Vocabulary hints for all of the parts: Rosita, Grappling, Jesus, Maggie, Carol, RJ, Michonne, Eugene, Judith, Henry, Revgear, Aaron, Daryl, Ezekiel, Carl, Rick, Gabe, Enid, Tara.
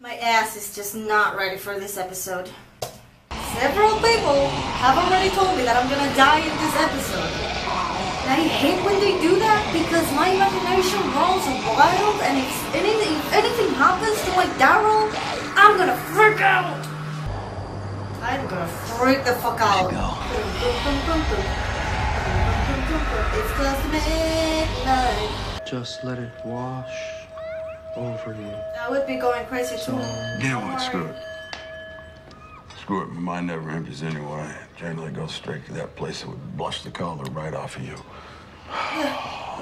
My ass is just not ready for this episode. Several people have already told me that I'm gonna die in this episode. And I hate when they do that because my imagination runs wild, and if anything happens to my Daryl, I'm gonna freak out! I'm gonna freak the fuck out. It's just midnight. Just let it wash over you. I would be going crazy too. Damn, what's good? Screw it, my mind never empties anyway. It generally goes straight to that place that would blush the color right off of you.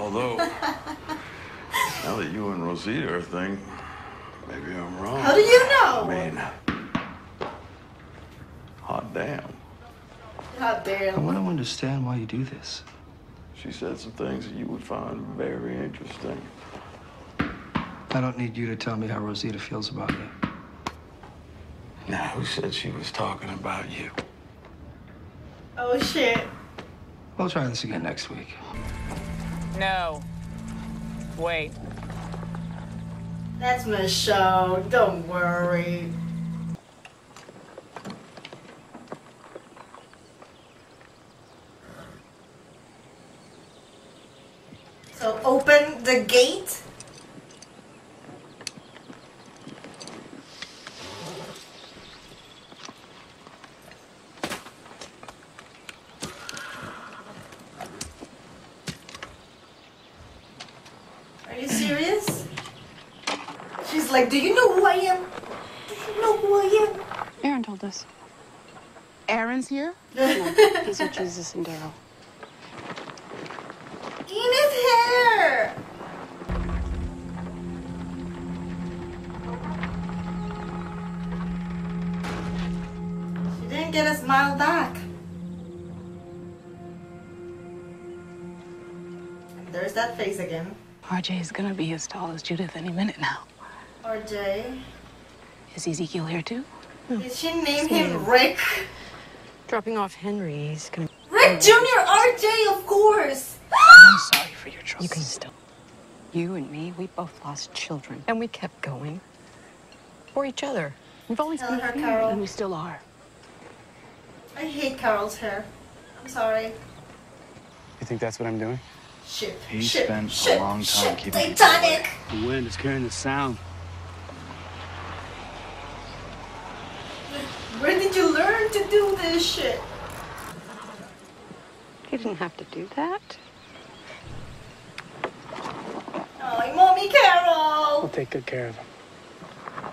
Although, now that you and Rosita are a thing, maybe I'm wrong. How do you know? I mean, hot damn. Hot damn. I want to understand why you do this. She said some things that you would find very interesting. I don't need you to tell me how Rosita feels about you. Now, who said she was talking about you? Oh, shit. We'll try this again next week. No. Wait. That's Michonne. Don't worry. So, open the gate? Like, do you know who I am? Do you know who I am? Aaron told us. Aaron's here? No, he's with Jesus and Daryl. Enid's hair! She didn't get a smile back. And there's that face again. RJ is gonna be as tall as Judith any minute now. RJ. Is Ezekiel here too? No. Did she name him Rick? Dropping off Henry, he's gonna... Rick Jr. RJ, of course! I'm sorry for your troubles. You can still... You and me, we both lost children. And we kept going. For each other. We've always been her, Carol. And we still are. I hate Carol's hair. I'm sorry. You think that's what I'm doing? Shit. He spent a long time keeping... Titanic! The wind is carrying the sound. Where did you learn to do this shit? You didn't have to do that. Oh, Mommy Carol! We'll take good care of him.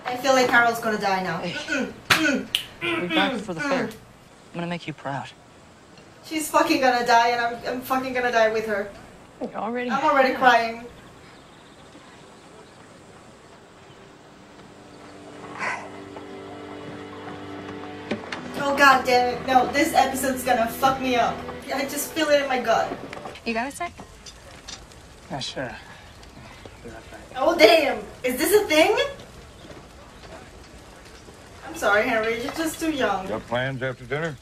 I feel like Carol's gonna die now. Hey. We're back for the fair. I'm gonna make you proud. She's fucking gonna die, and I'm fucking gonna die with her. You're already... I'm already crying. Oh, god damn it. No, this episode's gonna fuck me up. I just feel it in my gut. You got a sec? Yeah, sure. Oh, damn. Is this a thing? I'm sorry, Henry. You're just too young. You got plans after dinner?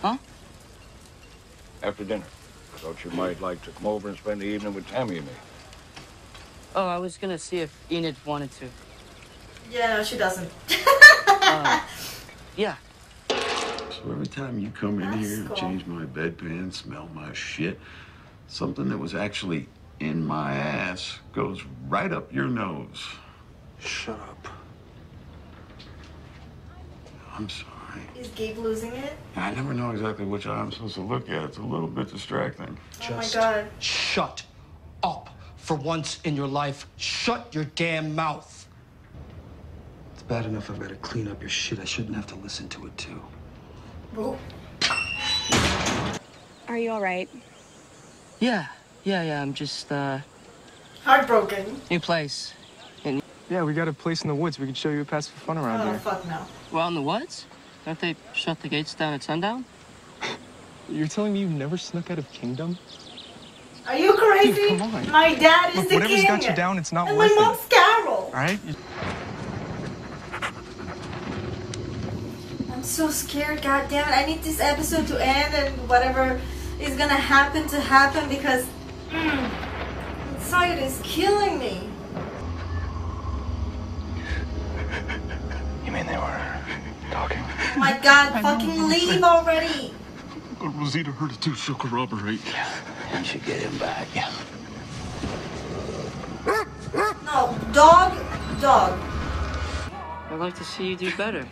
Huh? After dinner. Thought you might like to come over and spend the evening with Tammy and me. Oh, I was gonna see if Enid wanted to. Yeah, no, she doesn't. Yeah. So every time you come in here, change my bedpan, smell my shit, something that was actually in my ass goes right up your nose. Shut up. I'm sorry. Is Gabe losing it? I never know exactly which eye I'm supposed to look at. It's a little bit distracting. Just oh my God. Shut up. For once in your life, shut your damn mouth. Bad enough I've got to clean up your shit. I shouldn't have to listen to it, too. Oh. Are you all right? Yeah. I'm just, heartbroken. New place. And... Yeah, we got a place in the woods. We could show you a pass for fun around here. Oh, fuck no. Well, in the woods? Don't they shut the gates down at sundown? You're telling me you've never snuck out of Kingdom? Are you crazy? Dude, come on. My dad is the king. Whatever's got you down, it's not worth it. And my mom's Carol. All right? I'm so scared, goddammit. I need this episode to end and whatever is gonna happen to happen because anxiety is killing me. You mean they were talking? Oh my God, fucking leave already! Rosita heard it too, she'll corroborate. Yeah, and she get him back, yeah. No, dog, dog. I'd like to see you do better.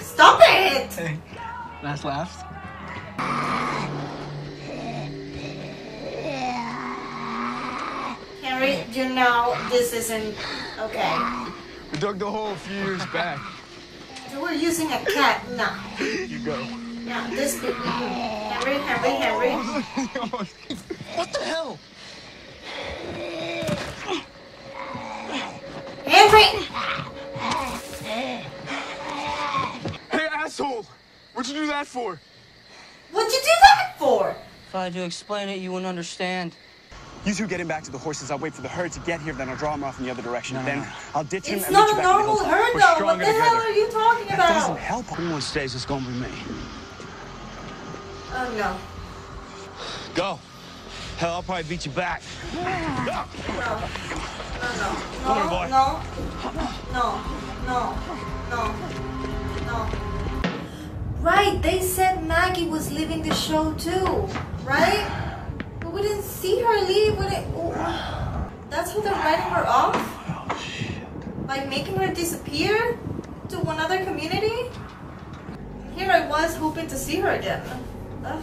Stop it! Hey, last laughs. Henry, you know this isn't okay. We dug the hole a few years back. We're using a cat now. You go. Yeah, this bit. Henry, Henry, Henry. What the hell? Henry! Hey, asshole! What'd you do that for? What'd you do that for? If I had to explain it, you wouldn't understand. You two get him back to the horses. I'll wait for the herd to get here, then I'll draw him off in the other direction. No, then I'll ditch him and meet you back in the whole time. It's not a normal herd, though. What the hell are you talking about? That doesn't help. One of those days, it's gonna be me. Oh, no. Go. Hell, I'll probably beat you back. Yeah. No, no, no, no, no, no, no, no. Right, they said Maggie was leaving the show too, right? But we didn't see her leave. That's how they're writing her off? Oh, shit. By making her disappear to another community? And here I was hoping to see her again. Ugh.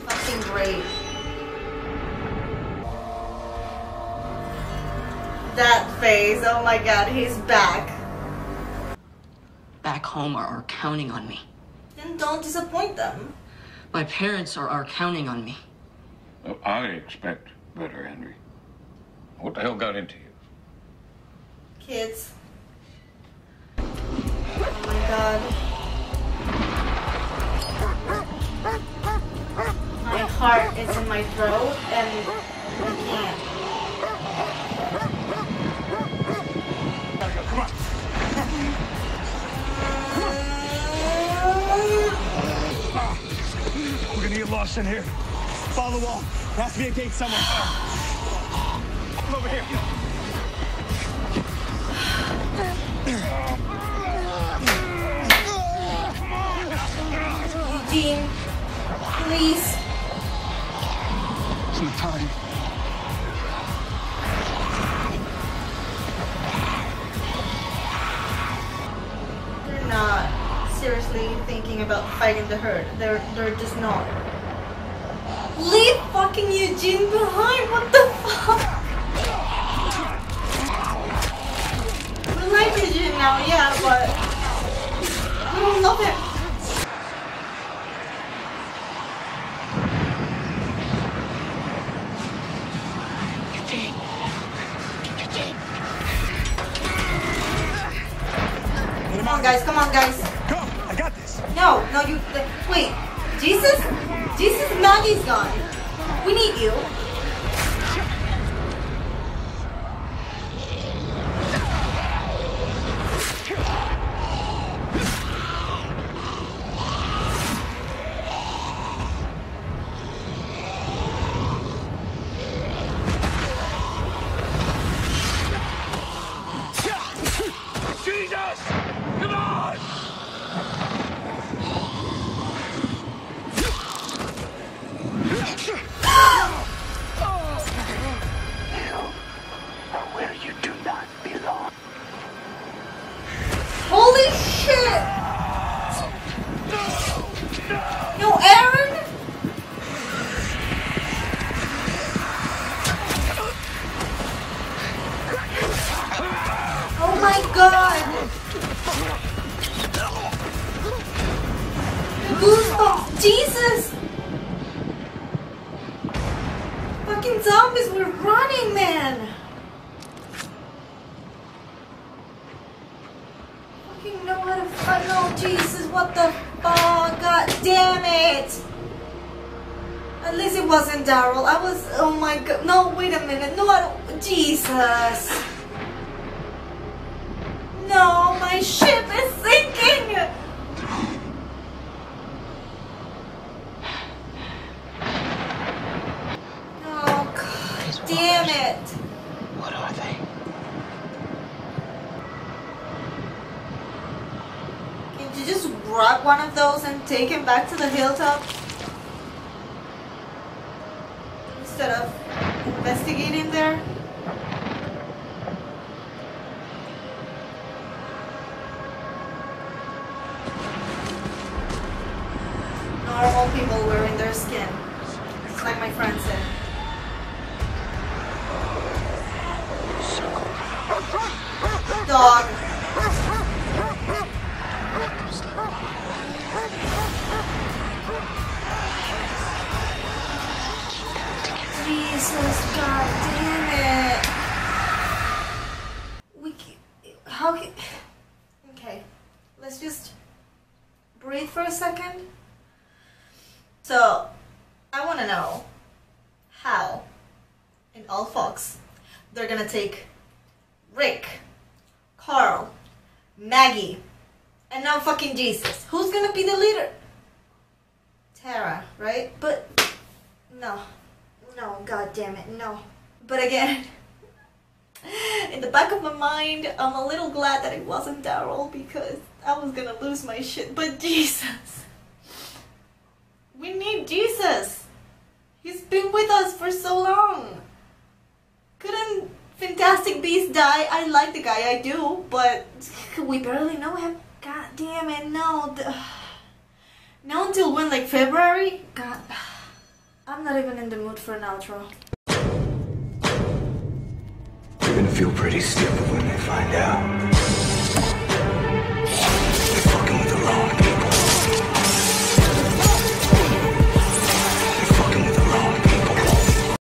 Fucking great. That face, oh my God, he's back. Back home are counting on me. Then don't disappoint them. My parents are counting on me. Well, I expect better, Henry. What the hell got into you? Kids. Oh my God. My heart is in my throat and I can't. We're gonna get lost in here. Follow the wall. There has to be a gate somewhere. Come over here. Eugene, please. It's no time. They're not seriously thinking about fighting the herd. They're just not. Leave fucking Eugene behind! What the fuck? We like Eugene now, yeah, but we don't love him. Come on guys, come on guys. No, no, you, wait, Jesus? Jesus, Maggie's gone. We need you. Daryl, I was, oh my God, no, wait a minute, no, I don't, Jesus. No, my ship is sinking. Damn it! What are they? Can you just grab one of those and take him back to the hilltop? Instead of investigating there? Normal people wearing their skin. It's like my friend said. Dog. Jesus, God damn it. Okay, let's just breathe for a second. So, I want to know how, in all Fox, they're going to take Rick, Carl, Maggie, and now fucking Jesus. Who's going to be the leader? Tara, right? But, no, God damn it, no. But again, in the back of my mind, I'm a little glad that it wasn't Daryl because I was going to lose my shit, but Jesus. We need Jesus. He's been with us for so long. Couldn't Fantastic Beasts die? I like the guy, I do, but we barely know him. God damn it, no. Now until when, like February? God, I'm not even in the mood for an outro. You're gonna feel pretty stupid when they find out.